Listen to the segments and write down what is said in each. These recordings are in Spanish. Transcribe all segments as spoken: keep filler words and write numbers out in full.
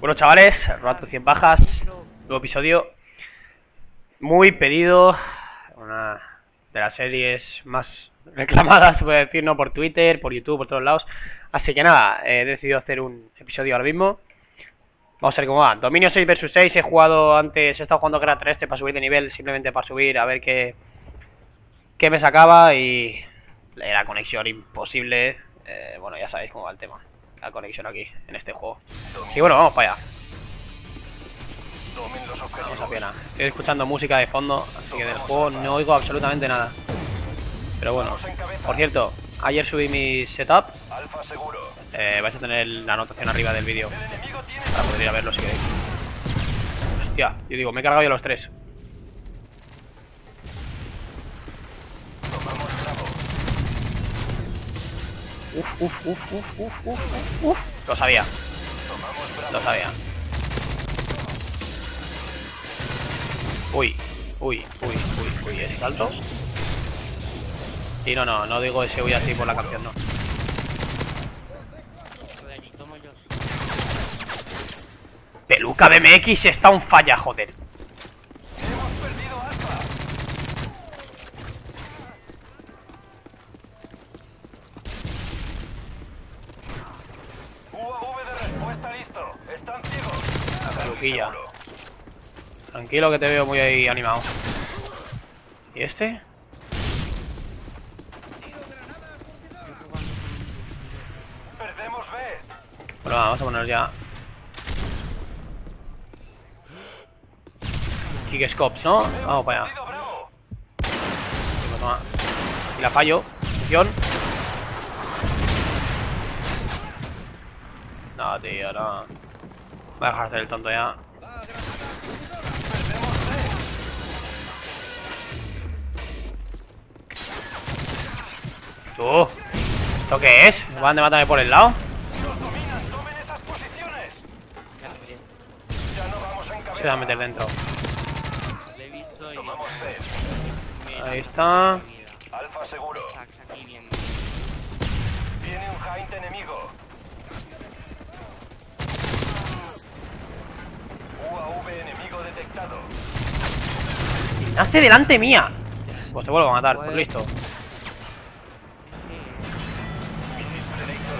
Bueno, chavales, Roato cien bajas, nuevo episodio muy pedido, una de las series más reclamadas, voy a decir, ¿no? Por Twitter, por YouTube, por todos lados. Así que nada, he decidido hacer un episodio ahora mismo. Vamos a ver cómo va. Dominio seis versus seis, he jugado antes, he estado jugando Crash tres para subir de nivel, simplemente para subir, a ver qué, qué me sacaba y la conexión imposible. Eh, bueno, ya sabéis cómo va el tema. La conexión aquí, en este juego. Y bueno, vamos para allá. Vamos a pena. Estoy escuchando música de fondo, así que del juego no oigo absolutamente nada. Pero bueno, por cierto, ayer subí mi setup. Eh, vais a tener la anotación arriba del vídeo para poder ir a verlo si queréis. Hostia, yo digo, me he cargado yo los tres. Uf, uf, uf, uf, uf, uf, uf, uf. Lo sabía. Lo sabía. Uy, uy, uy, uy, uy, ese salto. Y no, no, no digo ese uy así por la canción, no. Peluca B M X está un falla, joder. Peluquilla. Tranquilo que te veo muy ahí animado. ¿Y este? Perdemos B. Bueno, vamos a poner ya Kickscopes, ¿no? Vamos para allá. Y la fallo. Atención. No, tío, no. Voy a dejar de hacer el tonto ya. ¡Tú! ¿Esto qué es? ¿Me van a matarme por el lado? Se va a meter dentro. Ahí está. Alfa seguro. Viene un Hind enemigo. U A V enemigo detectado. ¡Nace delante mía! Pues te vuelvo a matar, pues listo.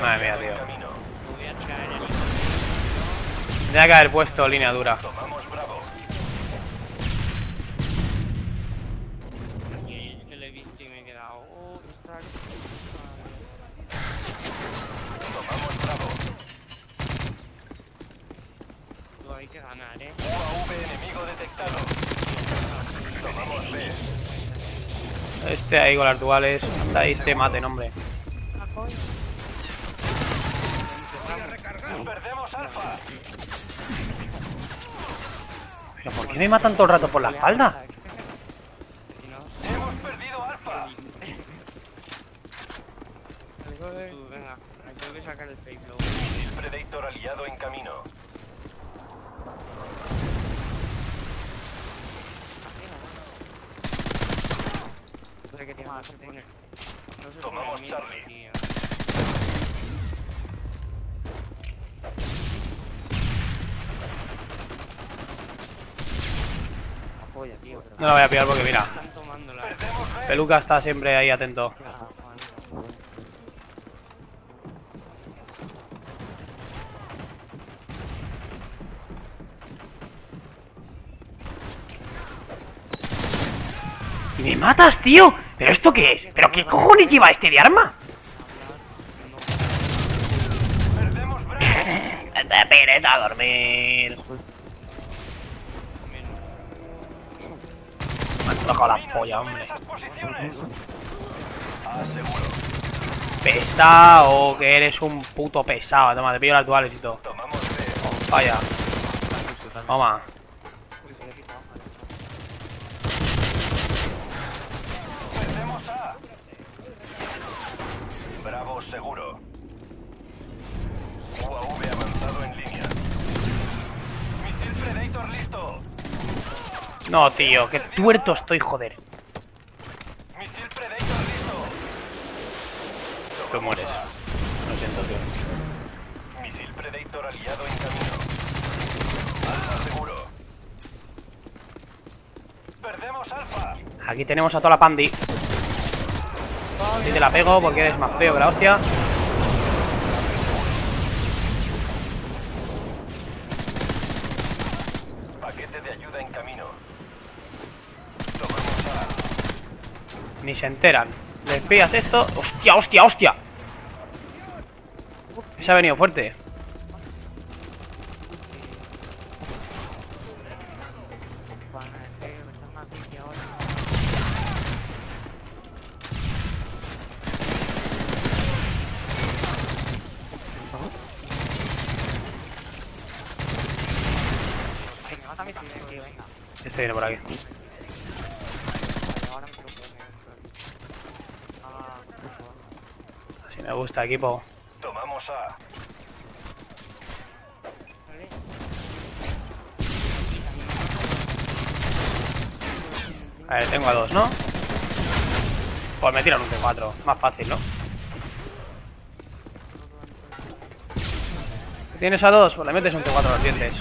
Madre mía, tío. Tenía que haber puesto línea dura. Ganar, ¿eh? U A V enemigo detectado. Tomamos B. Este ahí con las duales. Hasta ahí te maten, hombre. Perdemos alfa. Pero ¿por qué me matan todo el rato por la espalda? Hemos perdido alfa. Venga, tengo que sacar el fake blow. Predator aliado en camino. Que ah, que no sé. Tomamos si Charlie. No la voy a pillar porque mira, Peluca está siempre ahí atento. Y me matas, tío. ¿Pero esto qué es? ¿Pero qué cojones lleva este de arma? Te pires a dormir. Me han tocado la polla, hombre. Pesado, que eres un puto pesado. Toma, te pillo las duales y todo. Oh, vaya. Toma. Bravo seguro. U A V avanzado en línea. Misil Predator listo. No, tío, que tuerto estoy, joder. Misil Predator listo. Tú mueres. Lo siento, tío. Misil Predator aliado en camino. Aquí tenemos a toda la pandi. Si te la pego porque eres más feo que la hostia. Paquete de ayuda en camino. Ni se enteran. Les pillas esto. ¡Hostia, hostia, hostia! Se ha venido fuerte. Este viene por aquí. Así me gusta, equipo. Tomamos a. A ver, tengo a dos, ¿no? Pues me tiran un T cuatro. Más fácil, ¿no? ¿Tienes a dos? Pues le metes un T cuatro a los dientes.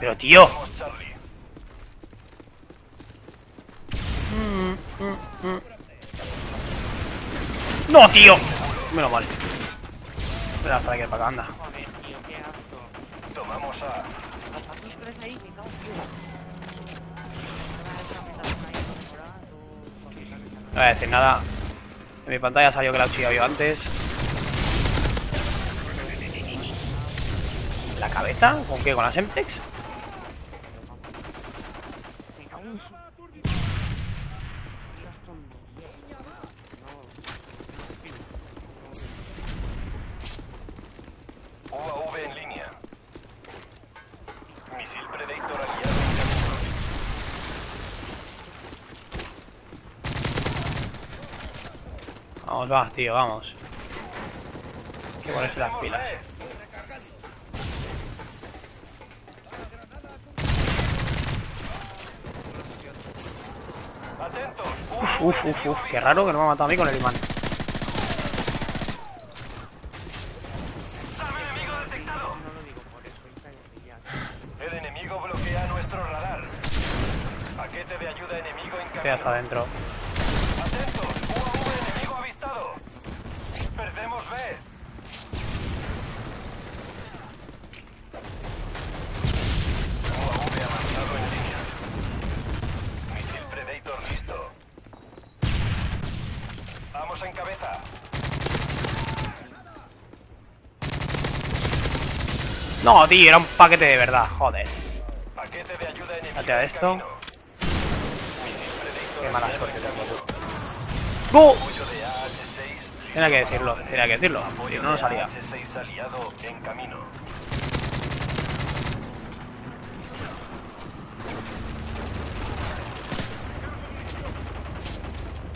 Pero tío, no tío, menos mal. Espera hasta que para acá anda. Tomamos a. No voy a decir nada. En mi pantalla salió que la chica vio antes. ¿La cabeza? ¿Con qué? ¿Con las Semtex? U A V en línea. Misil Predator aliado. Vamos, va, tío, vamos. Hay que ponerse las pilas. Uf, uf, uf, qué raro que no me ha matado a mí con el imán. El enemigo bloquea nuestro radar. Paquete de ayuda enemigo en camino. Queda hasta adentro. Atentos, U A V enemigo avistado. Perdemos B. U A V avanzado en línea. Misil Predator listo. Vamos en cabeza. No, tío, era un paquete de verdad, joder. Paquete de ayuda enemigo. Date a esto. Qué mala suerte tengo. ¡Oh! Tenía que decirlo, tenía que decirlo. Si no, no salía.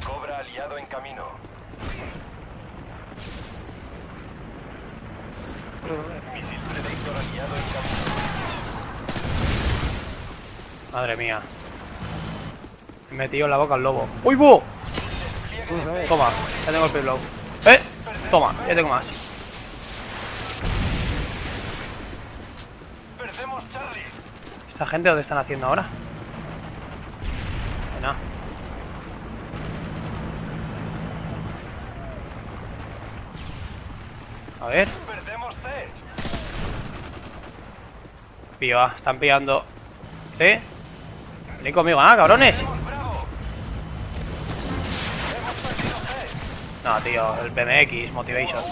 Cobra aliado en camino. Misil Predator aliado en camino. Madre mía. Me he metido en la boca al lobo. ¡Uy, bo! Toma, ya tengo el payload. ¡Eh! Toma, ya tengo más. Perdemos Charlie. ¿Esta gente dónde están haciendo ahora? Nada. A ver. Pío A, están pillando. ¿Eh? Ven conmigo, ah, cabrones. No, tío, el P M X, Motivation.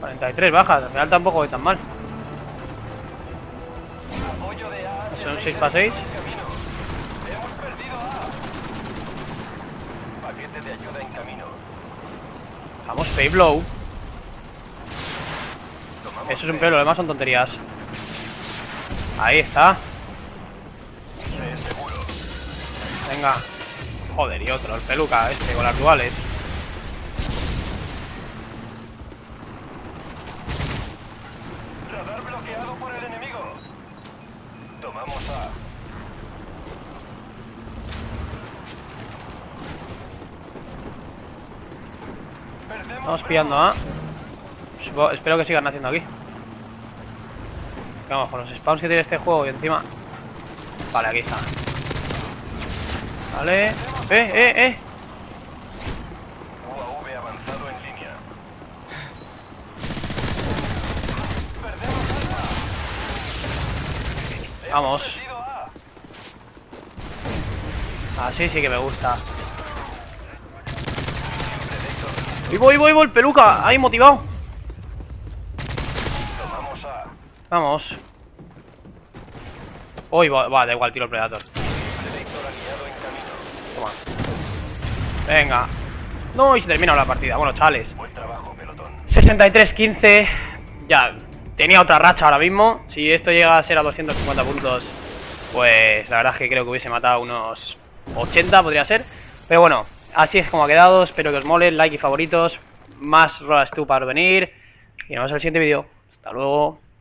cuarenta y tres bajas, al final tampoco voy tan mal. Son seis para seis. De ayuda en camino. Vamos, payblow. Eso es un pelo, lo demás son tonterías. Ahí está. Venga. Joder, y otro, el peluca este con las duales. Radar bloqueado por el enemigo. Vamos pillando, ¿ah? ¿eh? Espero que sigan haciendo aquí. Vamos, con los spawns que tiene este juego y encima... Vale, aquí está. Vale. ¡Eh, eh, eh! U A V avanzado en línea. Vamos. Así sí que me gusta. Y voy, voy, voy, el peluca. Ahí motivado. Vamos. Uy, va, va, da igual, tiro el Predator. Toma. Venga. No, y se termina la partida. Bueno, chales. sesenta y tres quince. Ya, tenía otra racha ahora mismo. Si esto llega a ser a doscientos cincuenta puntos, pues la verdad es que creo que hubiese matado unos ochenta, podría ser. Pero bueno, así es como ha quedado. Espero que os mole, like y favoritos. Más Rodas tú para venir. Y nos vemos en el siguiente vídeo. Hasta luego.